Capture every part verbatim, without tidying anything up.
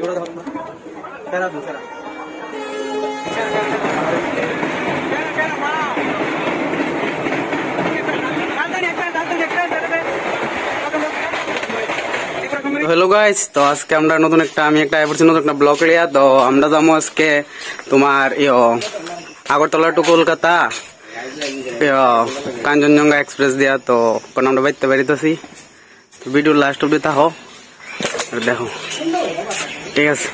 एवढं धावून करा तू करा। हेलो गाइस, তো আজকে আমরা নতুন একটা আমি একটা আইবছি নতুন একটা ব্লগ লিয়া। তো আমরা যাবো আজকে তোমার ইয়ো আগরতলা টু কলকাতা কাঞ্চনজঙ্ঘা এক্সপ্রেস দিয়া। তো কারণ আমরা বাইতে বেরিয়েছি, ভিডিও লাস্ট অব্দি থাকো আর দেখো, ঠিক আছে?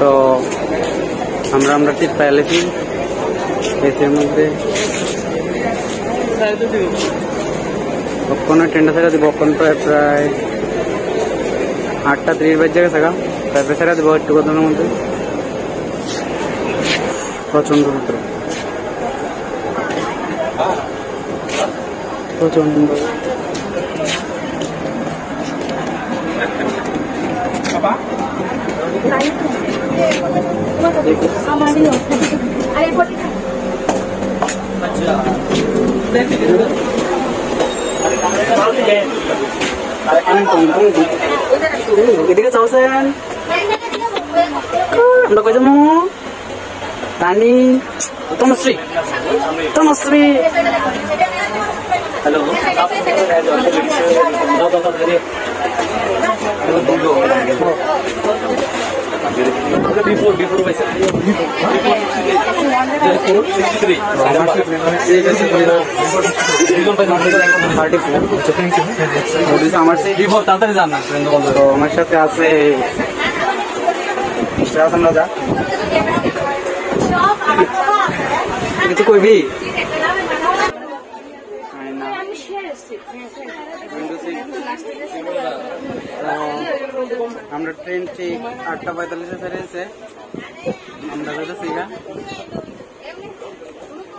তো আমরা আমরা ঠিক পেয়েছি এসের মধ্যে কখনো ট্রেনটা থাকা দিব, কখন প্রায় প্রায় আটটা ত্রিশ বাজ জায়গায় থাকা তারপরে থাকা দিব একটু কতক্ষণের মধ্যে প্রচন্ড রুদ্র প্রচন্ড hello before before by sir before তাড়াতাড়ি যান না ট্রেন বন্ধ। তো আমার সাথে আছে আমরা যা কিছু কইবি আমরা ট্রেন ঠিক আটটা পঁয়তাল্লিশে ফেরেছে। আমরা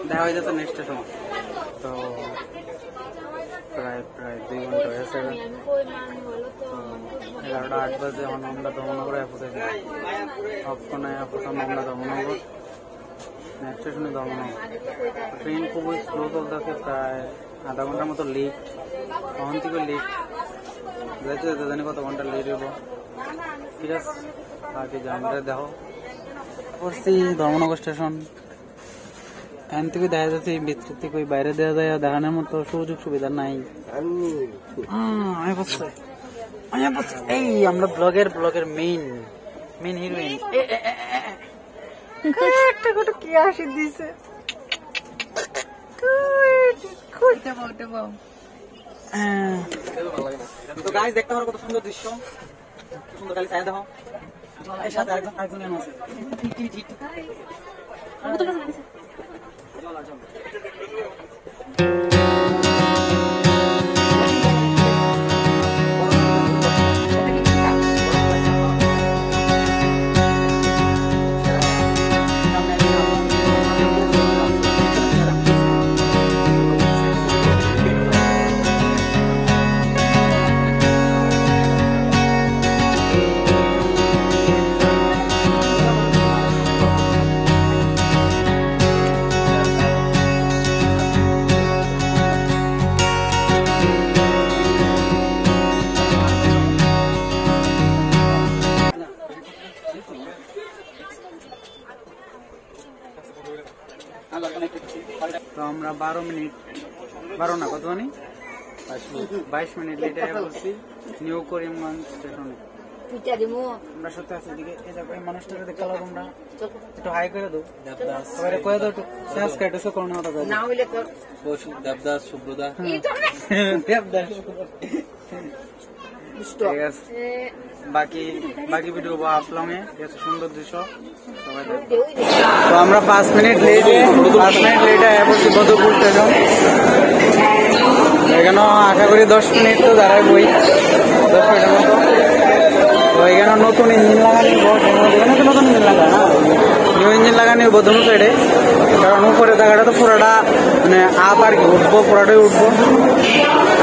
দেখা হয়ে যাচ্ছে নেক্সট স্টেশন। তো প্রায় প্রায় দুই ঘন্টা হয়েছে, এগারোটা আট বাজে এখন আমরা দমনগর পৌঁছেছি। সবক্ষণে প্রথম আমরা দমনগর নেক্সট স্টেশনে দমনগর। ট্রেন খুবই স্লো চলতেছে, প্রায় আধা ঘন্টার মতো লেট, তখন থেকে লেট যাইতে জানি কত ঘন্টা লেট হইব। ঠিক আছে, আগে জানলে দেখো করছি ধর্মনগর স্টেশন। এখান থেকে দেখা যাচ্ছে ভিতর থেকে বাইরে দেওয়া যায়, দেখানোর মতো সুযোগ সুবিধা নাই। এই আমরা ব্লগের ব্লগের মেইন মেইন হিরোইন একটা কত কি হাসি দিছে। তো গাইস দেখতে পারো কত সুন্দর দৃশ্য, সুন্দর খালি চাই দেখো। এর সাথে আরেকজন আরেকজন আছে ঠিক ঠিক ঠিক আমরা তো না জানি চল আর চল। তো আমরা বারো মিনিট বারো না কত জানি বাইশ মিনিট লেটে পৌঁছেছি নিউ করিমগঞ্জ স্টেশনে। পিটা দিমু আমরা সত্যি আছে এদিকে এই যে এই মানুষটাকে দেখতে লাভ আমরা একটু হাই করে দাও দাদা সবারে কই দাও একটু সাবস্ক্রাইব এসে করোনা দাও না হইলে কর বসু দাদা সুব্রদা এই তো দাদা স্টপ বাকি বাকি ভিডিও বা আপলোমে এত সুন্দর দৃশ্য সবাই দেখো তো আমরা পাঁচ মিনিট লেটে পাঁচ মিনিট লেটে এসে বদপুর যাও এখানে আশা করি দশ মিনিট তো দাঁড়ায় বই দশ মিনিটের মতো তো এখানে নতুন ইঞ্জিন লাগানি এখানে তো নতুন ইঞ্জিন লাগা না নিউ ইঞ্জিন লাগানি বদম সাইডে কারণ উপরে জায়গাটা তো পুরোটা মানে আপ আর কি উঠবো পুরোটাই উঠবো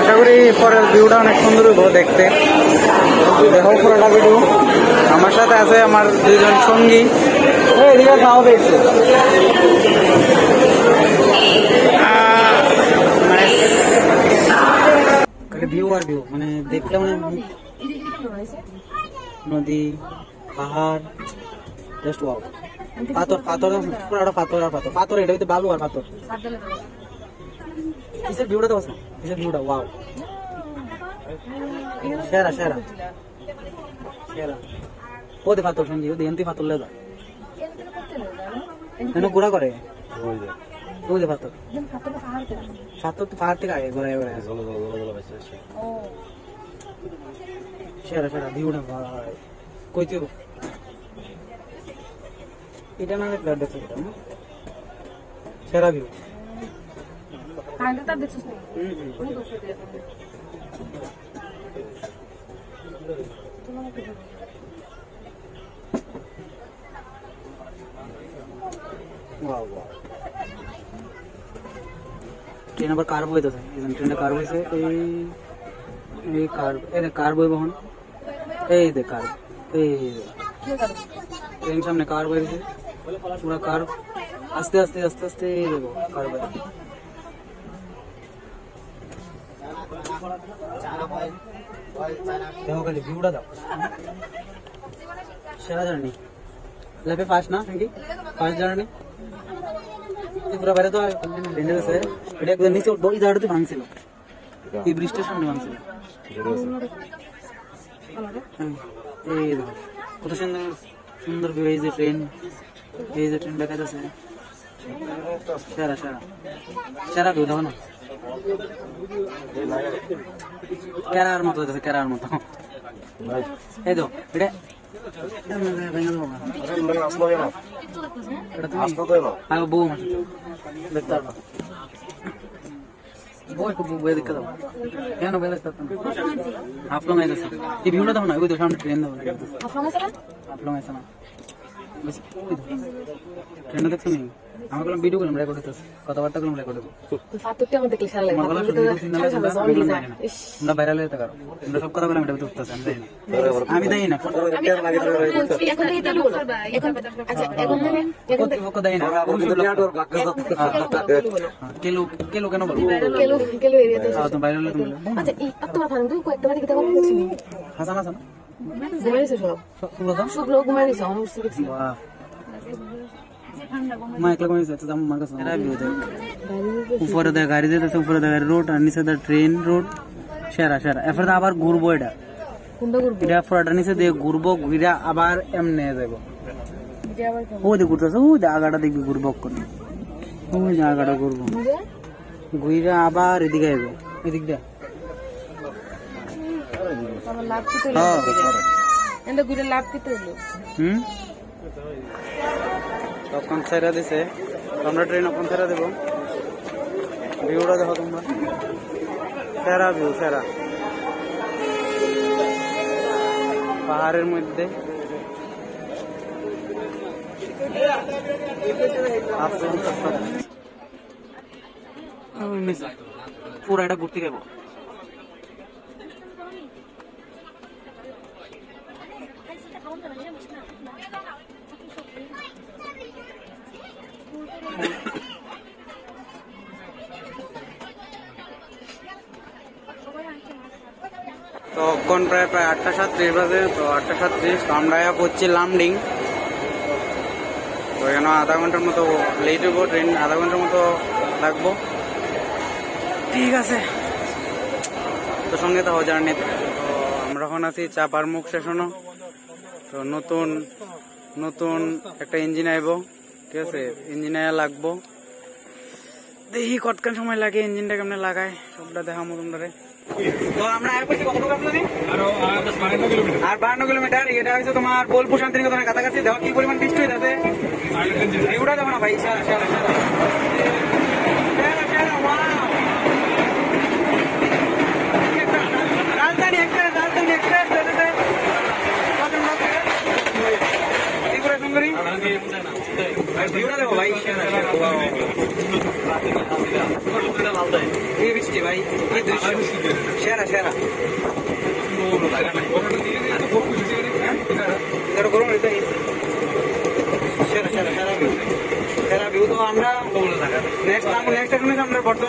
আশা করি পরের ভিউটা অনেক সুন্দর হইব দেখতে দেখো পুরোটা ভিডিও আমার সাথে আছে আমার দুজন সঙ্গী এদিকে খাওয়া পেয়েছে ভিউ আর ভিউ মানে দেখলাম নদী পাহাড় জাস্ট ওয়াও পাথর পাথর পুরোটা পাথর আর পাথর পাথর এটা হইতে বালু আর পাথর কিসের ভিউটা তো আছে কিসের ভিউটা ওয়াও সেরা সেরা সেরা ওদে পাথর সঙ্গে ওদে এনতি পাথর লাগা কেন ঘোরা করে ওই যে ওদে পাথর পাথর তো পাহাড় থেকে আগে ঘোরা ঘোরা চলো চলো চলো বেশি ও সেরা সেরা ভিউটা ভালো কইতে এটা না একটা দেখতে না সেরা ভিউ কাইন্ড তা দেখছস না ওয়াও ওয়াও ট্রেন আবার কার বইতেছে এইজন ট্রেনটা কার বইছে এই এই কার এর কার বই বহন এই দে কার এই কি কার ট্রেন সামনে কার বইছে পুরা কার আস্তে আস্তে আস্তে আস্তে দেখো কার বই দেখো খালি ভিউটা দাও সেরা জার্নি লাভে ফাস্ট না নাকি ফাস্ট জার্নি পুরা বাইরে তো লেন্ডার আছে এটা একদম নিচে ওই জায়গাটাতে ভাঙছিল এই ব্রিজটার সামনে ভাঙছিল এই কত সুন্দর সুন্দর ভিউ এই যে ট্রেন এই যে ট্রেন দেখা যাচ্ছে সেরা সেরা সেরা ভিউ দেখো না কেরার মতো দেখো কেরার মতো এই তো এটা आप लोग ऐसा ये भीड़ तो ना कोई तो सामने ट्रेन दो आप लोग ऐसा ना आप लोग ऐसा ना बस ट्रेन तक नहीं আমরা বললাম ভিডিও গুলো রেকর্ড করতেছি কথাবার্তা গুলো রেকর্ড করতেছি তো ফাটুকটা আমাদের ক্লিক করে লাগা আমরা ভাইরাল হতে পারো আমরা সব করা বললাম এটা উঠতেছে আমি জানি আমি দেই না এখন এটা বলো এখন আচ্ছা এখন মানে এখন তো দেই না নেটওয়ার্ক লাগা যাচ্ছে কেলো কেলো কেন বলো কেলো কেলো এরিয়াতে তো ভাইরাল তুমি আচ্ছা তোমার ফান দুই কয়েকটা বারে কথা বলছিস হাসান হাসান ঘুমাইছো সব সব লোক ঘুমাইছো আমি উঠতে দেখছি বাহ উপরে দেখ গাড়ি যেতেছে উপরে দেখ গাড়ি রোড আর নিচে দেখ ট্রেন রোড সেরা সেরা এরপরে আবার ঘুরবো এটা এটা ফোরাটা নিচে দিয়ে ঘুরবো ঘুরে আবার এমনি যাবো ও দিয়ে ঘুরতেছে ও জায়গাটা দেখবি ঘুরবো করে ওই জায়গাটা ঘুরবো ঘুরে আবার এদিকে যাবো এদিক দিয়ে ঘুরে লাভ কি হলো হম তখন ছাইরা দিছে আমরা ট্রেন ওখান ছাইরা দেবো ভিউটা দেখো তোমরা সেরা ভিউ সেরা পাহাড়ের মধ্যে পুরা এটা ঘুরতে যাবো তখন প্রায় প্রায় আটটা সাতত্রিশ বাজে তো আটটা সাতত্রিশ তো আমরা করছি লামডিং তো এখানে আধা ঘন্টার মতো লেট হইব ট্রেন আধা ঘন্টার মতো লাগবো ঠিক আছে তো সঙ্গে তো হওয়া জার্নি তো আমরা এখন আছি চাপার মুখ স্টেশনও তো নতুন নতুন একটা ইঞ্জিন আইব, ঠিক আছে, ইঞ্জিন আয়া লাগবো, দেখি কতক্ষণ সময় লাগে, ইঞ্জিনটা কেমনে লাগায় সবটা দেখা মতনটারে। তো আমরা আর কত আপনি আরো আর বাহান্ন কিলোমিটার, এটা হচ্ছে তোমার বোলপুর শান্তিনিকেতনের কাছাকাছি। দেখো কি পরিমাণ বৃষ্টি হয়ে যাচ্ছে, এগুলো যাবো না ভাই। রাজধানী এক্সপ্রেস, রাজধানী এক্সপ্রেস বর্তমান বোলপুর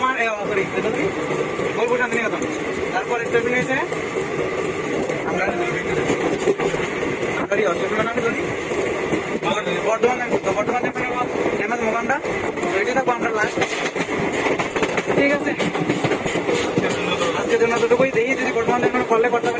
শান্তিনিকেতন, তারপর স্টেশন হয়েছে বর্ধমান, বর্ধমান ফেমাস মোকামটা রেডি থাকবো আমরা লাস্ট, ঠিক আছে। আজকের জন্য দুটোই দেখি যদি বর্ধমান করলে করতে